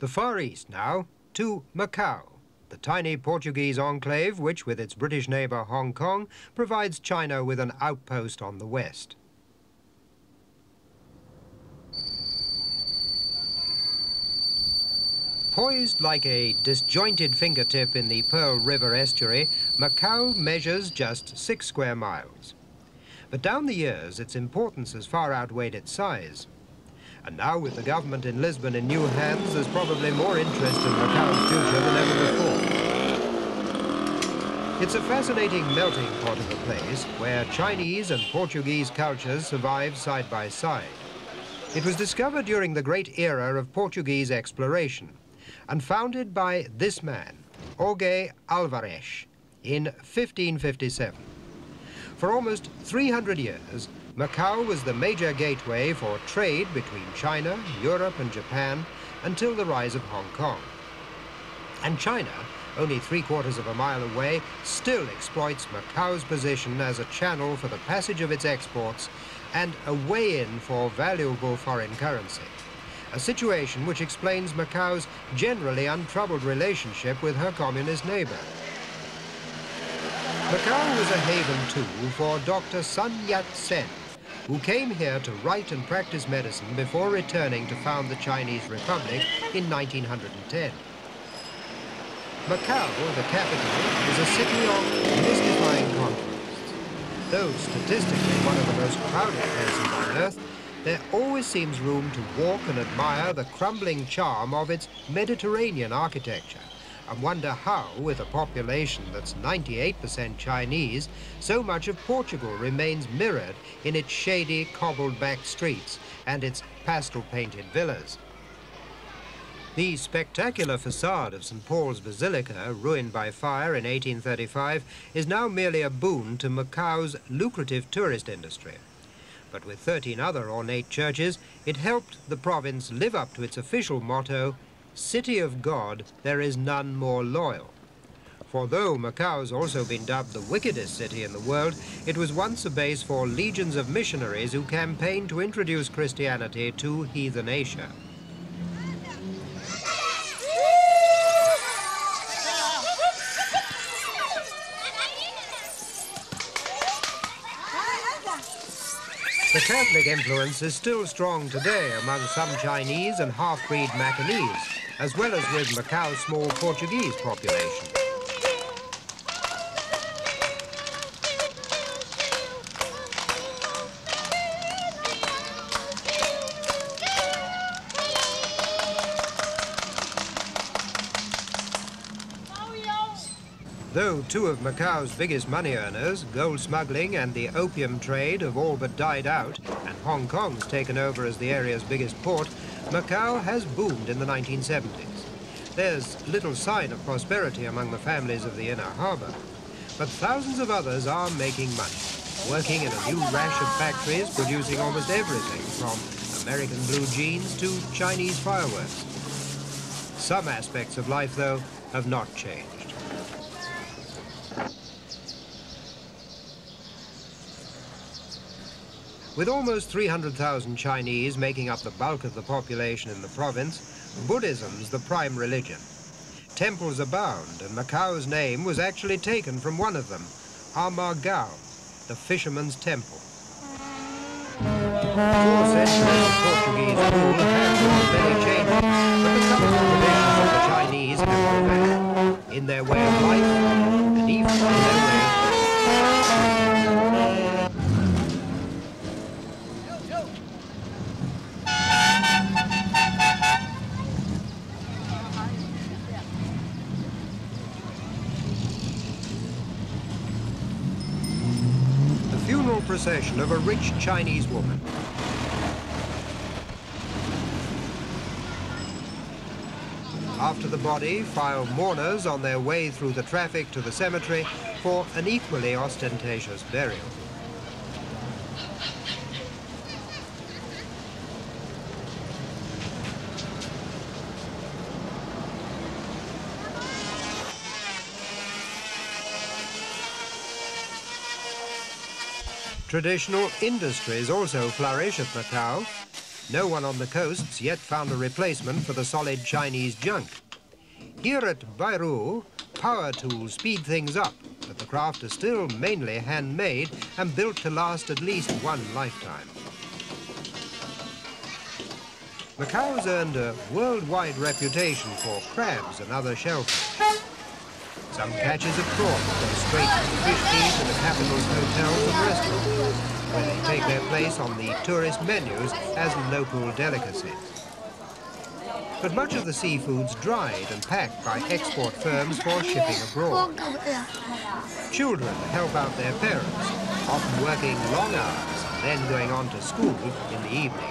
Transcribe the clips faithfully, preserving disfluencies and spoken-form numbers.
The Far East now, to Macau, the tiny Portuguese enclave which, with its British neighbour Hong Kong, provides China with an outpost on the west. Poised like a disjointed fingertip in the Pearl River estuary, Macau measures just six square miles. But down the years, its importance has far outweighed its size. And now, with the government in Lisbon in new hands, there's probably more interest in Macau's future than ever before. It's a fascinating melting pot of a place where Chinese and Portuguese cultures survive side by side. It was discovered during the great era of Portuguese exploration, and founded by this man, Jorge Alvarez, in fifteen fifty-seven. For almost three hundred years, Macau was the major gateway for trade between China, Europe and Japan until the rise of Hong Kong. And China, only three quarters of a mile away, still exploits Macau's position as a channel for the passage of its exports and a weigh-in for valuable foreign currency. A situation which explains Macau's generally untroubled relationship with her communist neighbour. Macau was a haven, too, for Doctor Sun Yat-sen, who came here to write and practice medicine before returning to found the Chinese Republic in nineteen ten. Macau, the capital, is a city of mystifying contrasts. Though statistically one of the most crowded places on Earth, there always seems room to walk and admire the crumbling charm of its Mediterranean architecture, and wonder how, with a population that's ninety-eight percent Chinese, so much of Portugal remains mirrored in its shady, cobbled-back streets and its pastel-painted villas. The spectacular facade of Saint Paul's Basilica, ruined by fire in eighteen thirty-five, is now merely a boon to Macau's lucrative tourist industry. But with thirteen other ornate churches, it helped the province live up to its official motto, "City of God, there is none more loyal." For though Macau's also been dubbed the wickedest city in the world, it was once a base for legions of missionaries who campaigned to introduce Christianity to heathen Asia. The Catholic influence is still strong today among some Chinese and half-breed Macanese, as well as with Macau's small Portuguese population. Though two of Macau's biggest money earners, gold smuggling and the opium trade, have all but died out, and Hong Kong's taken over as the area's biggest port, Macau has boomed in the nineteen seventies. There's little sign of prosperity among the families of the inner harbour. But thousands of others are making money, working in a new rash of factories producing almost everything from American blue jeans to Chinese fireworks. Some aspects of life, though, have not changed. With almost three hundred thousand Chinese making up the bulk of the population in the province, Buddhism's the prime religion. Temples abound, and Macau's name was actually taken from one of them, Amargao, the fisherman's temple. Four centuries of Portuguese rule have caused many changes, but the cultural traditions of the Chinese have prevailed in their way of life and even in their way of procession of a rich Chinese woman. After the body, file mourners on their way through the traffic to the cemetery for an equally ostentatious burial. Traditional industries also flourish at Macau. No one on the coasts yet found a replacement for the solid Chinese junk. Here at Bairou, power tools speed things up, but the craft is still mainly handmade and built to last at least one lifetime. Macau's earned a worldwide reputation for crabs and other shellfish. Some catches of prawns go straight from the fish feed to the capital's hotels and restaurants, where they take their place on the tourist menus as local delicacies. But much of the seafood's dried and packed by export firms for shipping abroad. Children help out their parents, often working long hours and then going on to school in the evenings.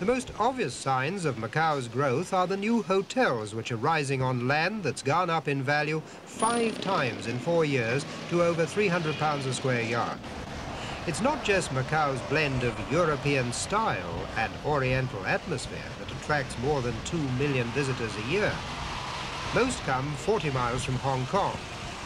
The most obvious signs of Macau's growth are the new hotels which are rising on land that's gone up in value five times in four years to over three hundred pounds a square yard. It's not just Macau's blend of European style and Oriental atmosphere that attracts more than two million visitors a year. Most come forty miles from Hong Kong,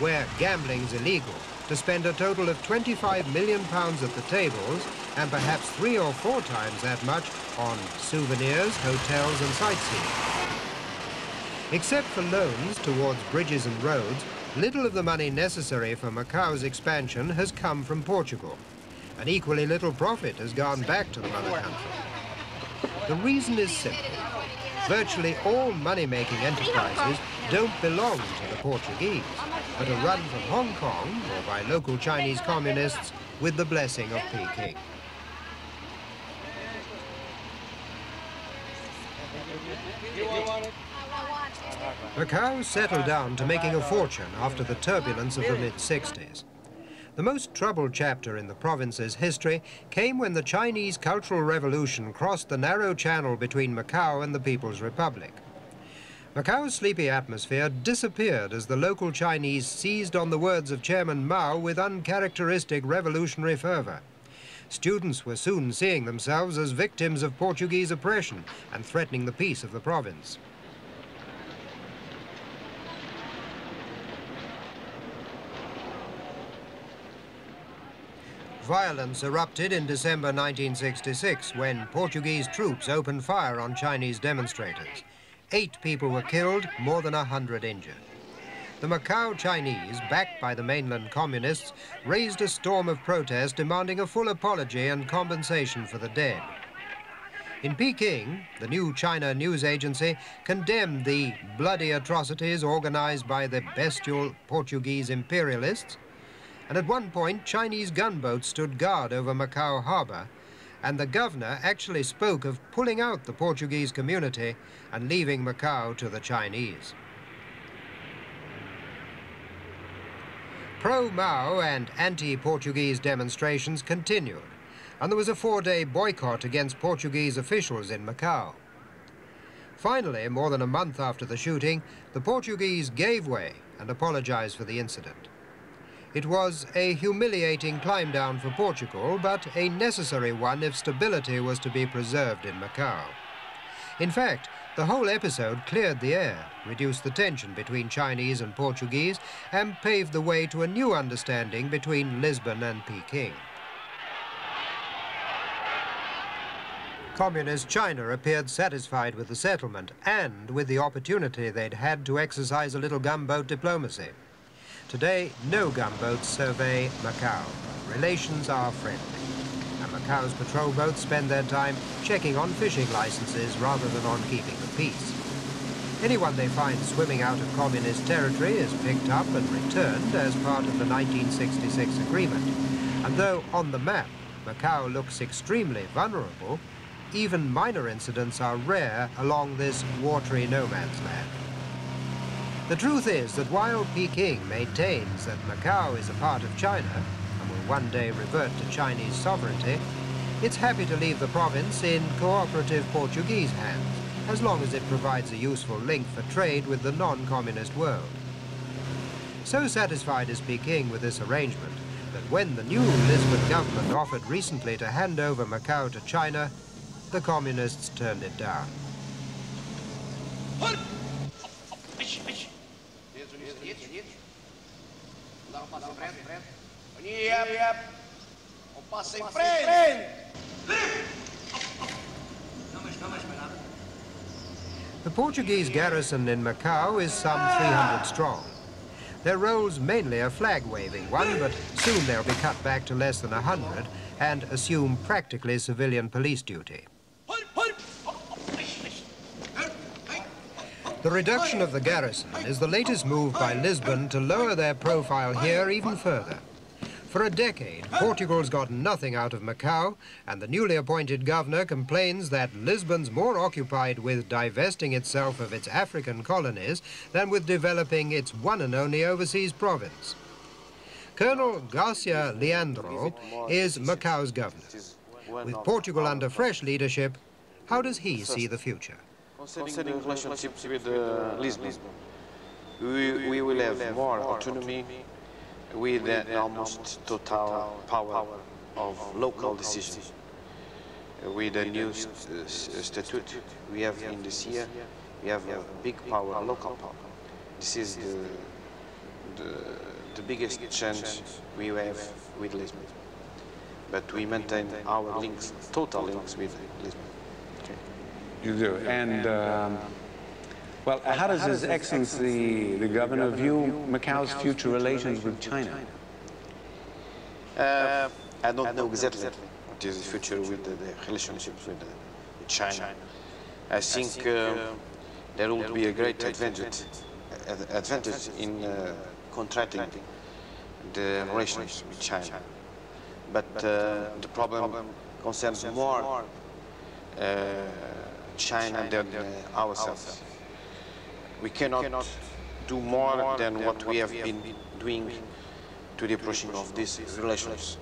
where gambling's illegal, to spend a total of twenty-five million pounds at the tables and perhaps three or four times that much on souvenirs, hotels and sightseeing. Except for loans towards bridges and roads, little of the money necessary for Macau's expansion has come from Portugal. An equally little profit has gone back to the mother country. The reason is simple. Virtually all money-making enterprises don't belong to the Portuguese, but are run from Hong Kong or by local Chinese communists with the blessing of Peking. Macau settled down to making a fortune after the turbulence of the mid sixties. The most troubled chapter in the province's history came when the Chinese Cultural Revolution crossed the narrow channel between Macau and the People's Republic. Macau's sleepy atmosphere disappeared as the local Chinese seized on the words of Chairman Mao with uncharacteristic revolutionary fervor. Students were soon seeing themselves as victims of Portuguese oppression and threatening the peace of the province. Violence erupted in December nineteen sixty-six when Portuguese troops opened fire on Chinese demonstrators. Eight people were killed, more than a hundred injured. The Macau Chinese, backed by the mainland communists, raised a storm of protest demanding a full apology and compensation for the dead. In Peking, the New China news agency condemned the bloody atrocities organized by the bestial Portuguese imperialists. And at one point, Chinese gunboats stood guard over Macau harbour, and the governor actually spoke of pulling out the Portuguese community and leaving Macau to the Chinese. Pro-Mao and anti-Portuguese demonstrations continued, and there was a four-day boycott against Portuguese officials in Macau. Finally, more than a month after the shooting, the Portuguese gave way and apologised for the incident. It was a humiliating climb down for Portugal, but a necessary one if stability was to be preserved in Macau. In fact, the whole episode cleared the air, reduced the tension between Chinese and Portuguese, and paved the way to a new understanding between Lisbon and Peking. Communist China appeared satisfied with the settlement and with the opportunity they'd had to exercise a little gunboat diplomacy. Today, no gunboats survey Macau. Relations are friendly. And Macau's patrol boats spend their time checking on fishing licenses rather than on keeping the peace. Anyone they find swimming out of communist territory is picked up and returned as part of the nineteen sixty-six agreement. And though on the map Macau looks extremely vulnerable, even minor incidents are rare along this watery no man's land. The truth is that while Peking maintains that Macau is a part of China and will one day revert to Chinese sovereignty, it's happy to leave the province in cooperative Portuguese hands, as long as it provides a useful link for trade with the non-communist world. So satisfied is Peking with this arrangement that when the new Lisbon government offered recently to hand over Macau to China, the communists turned it down. The Portuguese garrison in Macau is some three hundred strong. Their roles mainly a flag-waving one, but soon they'll be cut back to less than a hundred and assume practically civilian police duty. The reduction of the garrison is the latest move by Lisbon to lower their profile here even further. For a decade, Portugal's got nothing out of Macau, and the newly appointed governor complains that Lisbon's more occupied with divesting itself of its African colonies than with developing its one and only overseas province. Colonel Garcia Leandro is Macau's governor. With Portugal under fresh leadership, how does he see the future? Concerning relationships with uh, Lisbon, we, we will have more autonomy, with an almost total power of local decision. With a new st st statute we have in this year, we have a big power, local power. This is the, the, the biggest change we have with Lisbon. But we maintain our links, total links with Lisbon. Okay. You do. And, um, well, how does His Excellency, the Governor, view Macau's future relations with China? Uh, I don't know exactly what is the future with the, the relationships with, the, with China. I think uh, there would be a great advantage, advantage in uh, contracting the relations with China. But uh, the problem concerns more uh, China than uh, ourselves. We cannot, cannot do more, more than, than what, what we have, we have been, been doing to the approaching of these relations.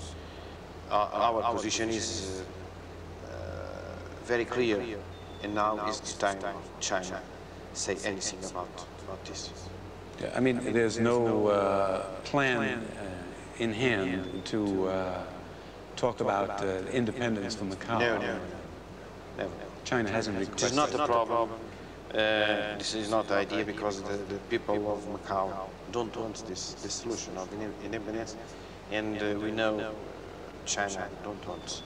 Uh, our, our position is uh, very clear, clear. And now, now is the time of China, China say anything about, about this. Yeah, I, mean, I mean, there's, there's no uh, plan uh, in hand yeah, to uh, talk, talk about, about uh, independence, independence from Macau. No, no, no. Never. China hasn't requested. It's not a problem. Uh, this is not the idea because the, the people of Macau don't want this, this solution of independence, and uh, we know China don't want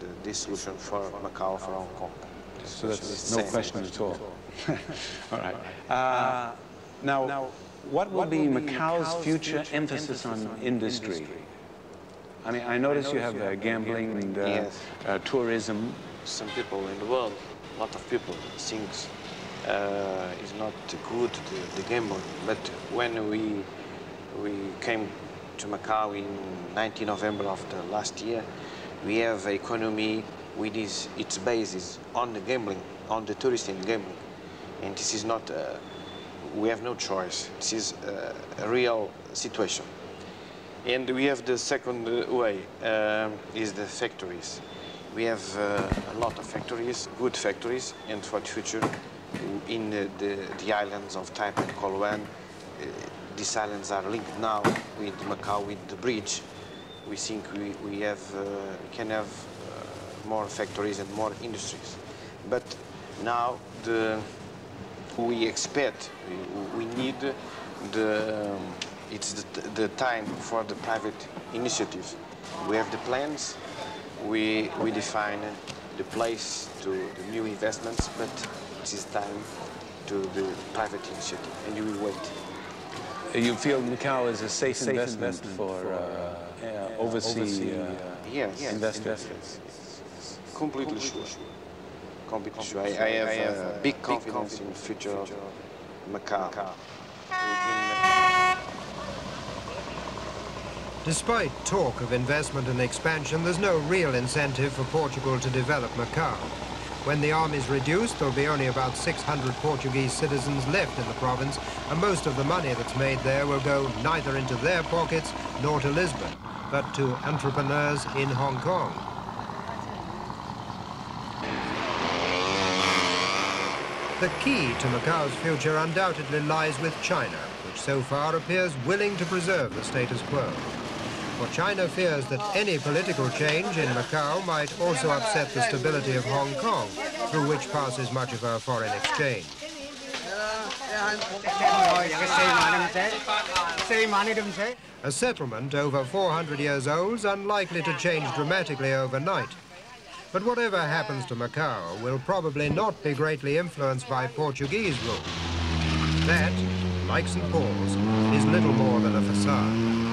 the, this solution for Macau, for Hong Kong. So that's no question at all. All right. Uh, now, what will be Macau's future emphasis on industry? I mean, I notice you have uh, gambling and uh, uh, tourism. Some people in the world, a lot of people, things. Uh, is not good, the, the gamble. But when we we came to Macau in nineteenth of November of the last year, we have an economy with its, its basis on the gambling, on the tourist and gambling. And this is not, uh, we have no choice. This is uh, a real situation. And we have the second way, uh, is the factories. We have uh, a lot of factories, good factories, and for the future, in the, the, the islands of Taipa and Coloane. Uh, these islands are linked now with Macau, with the bridge. We think we, we have, uh, can have uh, more factories and more industries. But now the, we expect, we, we need the, um, it's the, the time for the private initiatives. We have the plans, we, we define the place to the new investments, but it is time to the private initiative, and you will wait. You feel Macau is a safe, safe investment, investment for uh, yeah, overseas oversea, uh, yes, investors? Yes, yes. Completely sure. Completely sure. I, I have, I have uh, a big confidence, big confidence in the future, future of Macau. Macau. Despite talk of investment and expansion, there's no real incentive for Portugal to develop Macau. When the army's reduced, there'll be only about six hundred Portuguese citizens left in the province, and most of the money that's made there will go neither into their pockets nor to Lisbon, but to entrepreneurs in Hong Kong. The key to Macau's future undoubtedly lies with China, which so far appears willing to preserve the status quo. For China fears that any political change in Macau might also upset the stability of Hong Kong, through which passes much of our foreign exchange. A settlement over four hundred years old is unlikely to change dramatically overnight. But whatever happens to Macau will probably not be greatly influenced by Portuguese rule. That, like Saint Paul's, is little more than a facade.